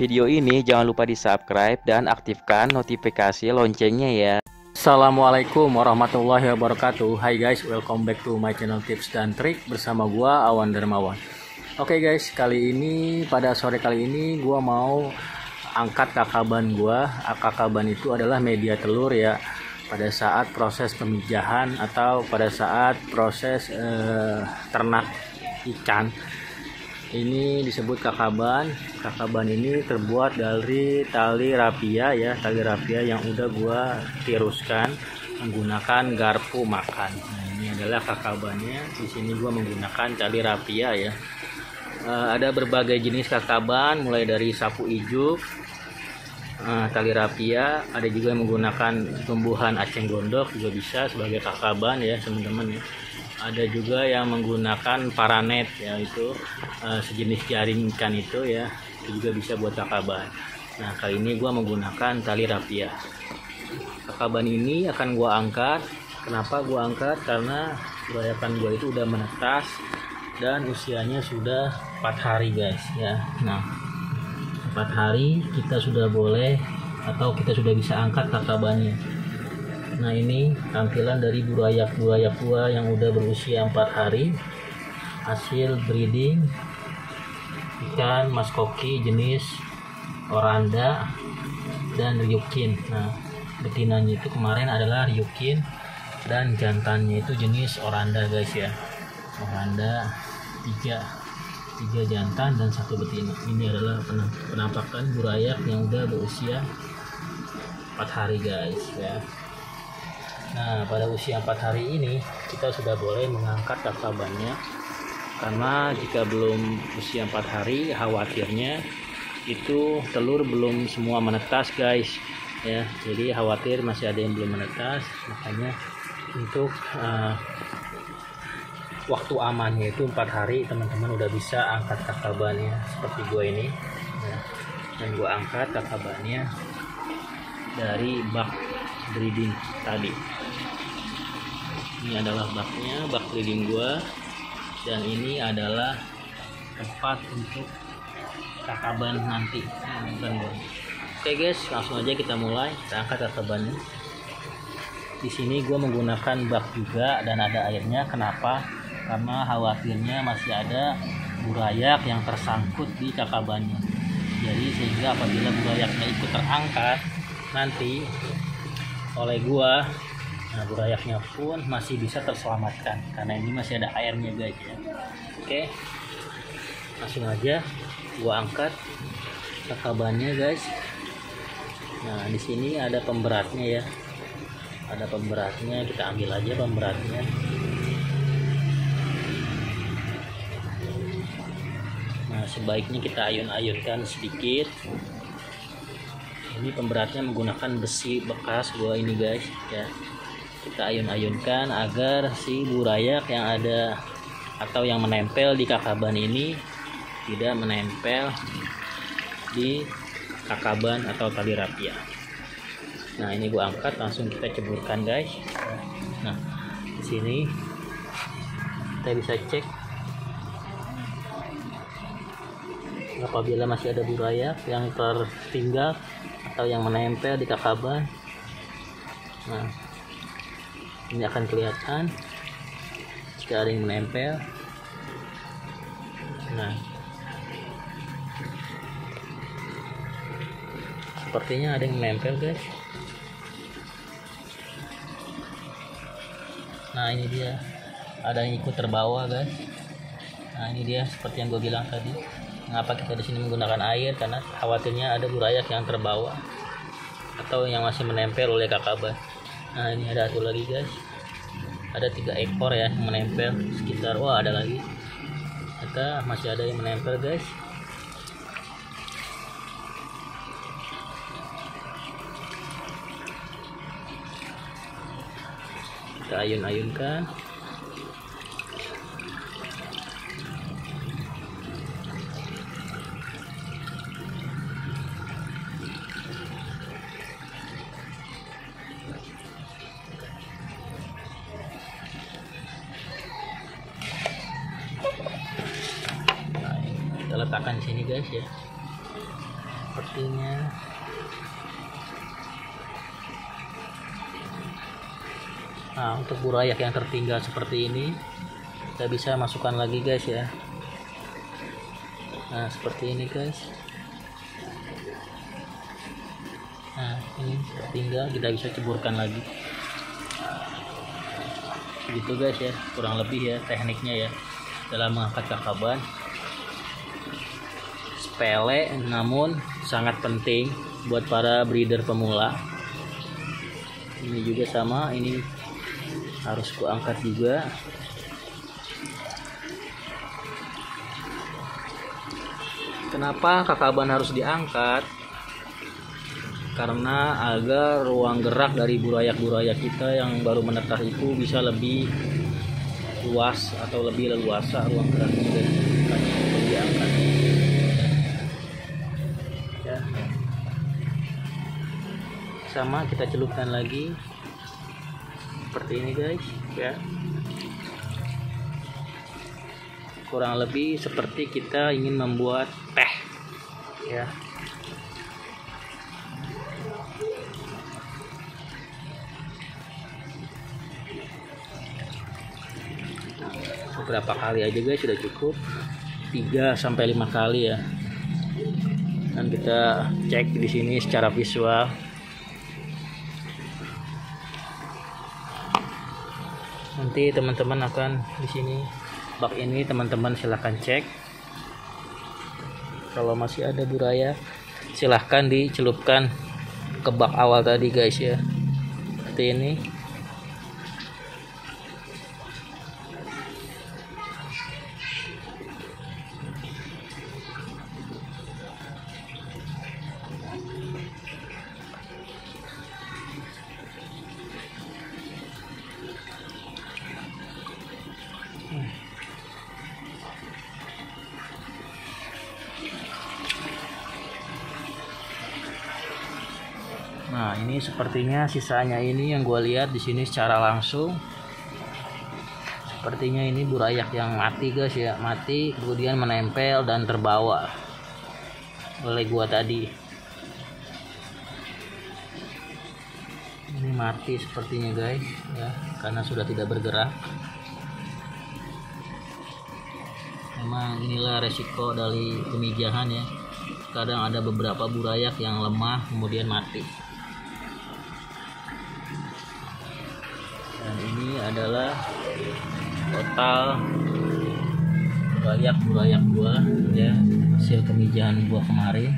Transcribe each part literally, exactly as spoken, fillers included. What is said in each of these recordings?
video ini, jangan lupa di subscribe dan aktifkan notifikasi loncengnya ya. Assalamualaikum warahmatullahi wabarakatuh. Hai guys, welcome back to my channel tips dan trik bersama gua Awan Darmawan. Oke guys, kali ini pada sore kali ini gua mau angkat kakaban gua. Kakaban itu adalah media telur ya, pada saat proses pemijahan atau pada saat proses eh, ternak ikan. Ini disebut kakaban. Kakaban ini terbuat dari tali rapia ya, tali rapia yang udah gua tiruskan menggunakan garpu makan. Nah, ini adalah kakabannya. Di sini gua menggunakan tali rapia ya. E, ada berbagai jenis kakaban, mulai dari sapu ijuk, e, tali rapia, ada juga yang menggunakan tumbuhan aceng gondok juga bisa sebagai kakaban ya, teman-teman ya. Ada juga yang menggunakan paranet ya, itu uh, sejenis jaring ikan itu ya, itu juga bisa buat kakaban. Nah kali ini gua menggunakan tali rapia. Kakaban ini akan gua angkat. Kenapa gua angkat? Karena burayakan gua itu udah menetas dan usianya sudah empat hari guys ya. Nah empat hari kita sudah boleh atau kita sudah bisa angkat kakabannya. Nah ini tampilan dari burayak-burayak gua yang udah berusia empat hari, hasil breeding ikan maskoki jenis oranda dan ryukin. Nah betinanya itu kemarin adalah ryukin dan jantannya itu jenis oranda guys ya. Oranda tiga tiga jantan dan satu betina. Ini adalah penampakan burayak yang udah berusia empat hari guys ya. Nah pada usia empat hari ini kita sudah boleh mengangkat kakabannya, karena jika belum usia empat hari khawatirnya itu telur belum semua menetas guys ya, jadi khawatir masih ada yang belum menetas. Makanya untuk uh, waktu amannya itu empat hari teman-teman udah bisa angkat kakabannya seperti gue ini ya. Dan gue angkat kakabannya dari bak breeding tadi. Ini adalah baknya, bak breeding gua, dan ini adalah tempat untuk kakaban nanti. Oke guys, langsung aja kita mulai, kita angkat kakabannya. Di sini gua menggunakan bak juga dan ada airnya. Kenapa? Karena khawatirnya masih ada burayak yang tersangkut di kakabannya. Jadi sehingga apabila burayaknya ikut terangkat nanti oleh gua, nah burayaknya pun masih bisa terselamatkan karena ini masih ada airnya guys ya. Oke, langsung aja gua angkat kakabannya guys. Nah di sini ada pemberatnya ya, ada pemberatnya, kita ambil aja pemberatnya. Nah sebaiknya kita ayun-ayunkan sedikit. Ini pemberatnya menggunakan besi bekas gua ini guys ya. Kita ayun-ayunkan agar si burayak yang ada atau yang menempel di kakaban ini tidak menempel di kakaban atau tali rapia. Nah ini gua angkat, langsung kita ceburkan guys. Nah di sini kita bisa cek apabila masih ada burayak yang tertinggal atau yang menempel di kakaban. Nah ini akan kelihatan jika ada yang menempel. Nah sepertinya ada yang menempel guys. Nah ini dia, ada yang ikut terbawa guys. Nah ini dia, seperti yang gue bilang tadi, mengapa kita di sini menggunakan air, karena khawatirnya ada burayak yang terbawa atau yang masih menempel oleh kakaban. Nah ini ada satu lagi guys, ada tiga ekor ya yang menempel sekitar. Wah ada lagi, kita masih ada yang menempel guys. Kita ayun-ayunkan. Letakkan di sini guys ya. sepertinya. Nah, untuk burayak yang tertinggal seperti ini kita bisa masukkan lagi guys ya. Nah, seperti ini guys. Nah, ini tertinggal, kita bisa ceburkan lagi. Gitu guys ya, kurang lebih ya tekniknya ya dalam mengangkat kakaban. Sepele namun sangat penting buat para breeder pemula. Ini juga sama, ini harus kuangkat juga. Kenapa kakaban harus diangkat? Karena agar ruang gerak dari burayak-burayak kita yang baru menetas itu bisa lebih luas atau lebih leluasa ruang geraknya dari burayak diangkat. Ya. Sama kita celupkan lagi. Seperti ini guys ya, kurang lebih seperti kita ingin membuat teh ya. Beberapa kali aja guys sudah cukup, tiga sampai lima kali ya, dan kita cek di sini secara visual. Nanti teman-teman akan di sini bak ini, teman-teman silahkan cek. Kalau masih ada burayak silahkan dicelupkan ke bak awal tadi guys ya. Seperti ini. Nah, ini sepertinya sisanya ini yang gue lihat di sini secara langsung. Sepertinya ini burayak yang mati guys ya, mati kemudian menempel dan terbawa oleh gua tadi. Ini mati sepertinya guys ya, karena sudah tidak bergerak. Memang inilah resiko dari pemijahan ya. Kadang ada beberapa burayak yang lemah kemudian mati. Dan ini adalah total burayak-burayak gua ya, hasil kemijahan gua kemarin.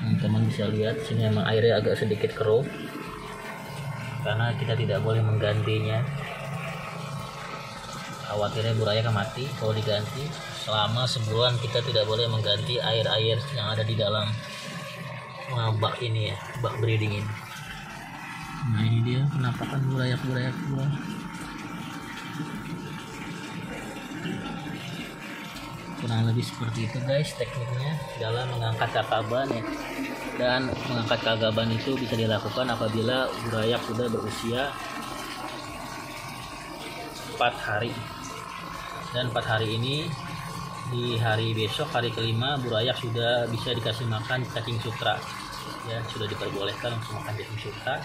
Teman-teman bisa lihat sini memang airnya agak sedikit keruh karena kita tidak boleh menggantinya. Khawatirnya burayak akan mati kalau diganti. Selama sebulan kita tidak boleh mengganti air-air yang ada di dalam bak ini ya, bak breeding ini. Nah, ini dia penampakan burayak-burayak gua. Kurang lebih seperti itu guys tekniknya dalam mengangkat kakaban ya. Dan mengangkat kakaban itu bisa dilakukan apabila burayak sudah berusia empat hari. Dan empat hari ini, di hari besok, hari kelima, burayak sudah bisa dikasih makan cacing sutra ya, sudah diperbolehkan untuk makan cacing sutra.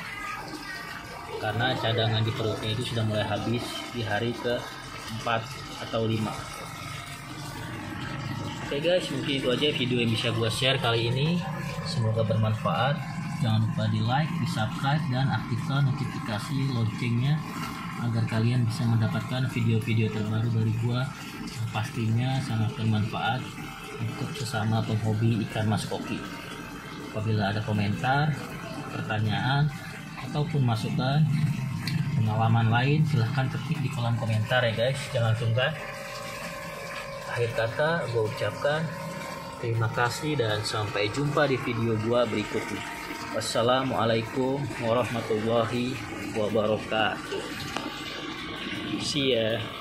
Karena cadangan di perutnya itu sudah mulai habis di hari ke empat atau lima. Oke guys, mungkin itu aja video yang bisa gue share kali ini. Semoga bermanfaat. Jangan lupa di like, di subscribe, dan aktifkan notifikasi loncengnya agar kalian bisa mendapatkan video-video terbaru dari gue yang pastinya sangat bermanfaat untuk sesama penghobi ikan maskoki. Apabila ada komentar, pertanyaan, ataupun masukan pengalaman lain, silahkan ketik di kolom komentar ya guys, jangan sungkan. Akhir kata gue ucapkan terima kasih dan sampai jumpa di video gue berikutnya. Wassalamualaikum warahmatullahi wabarakatuh. See ya.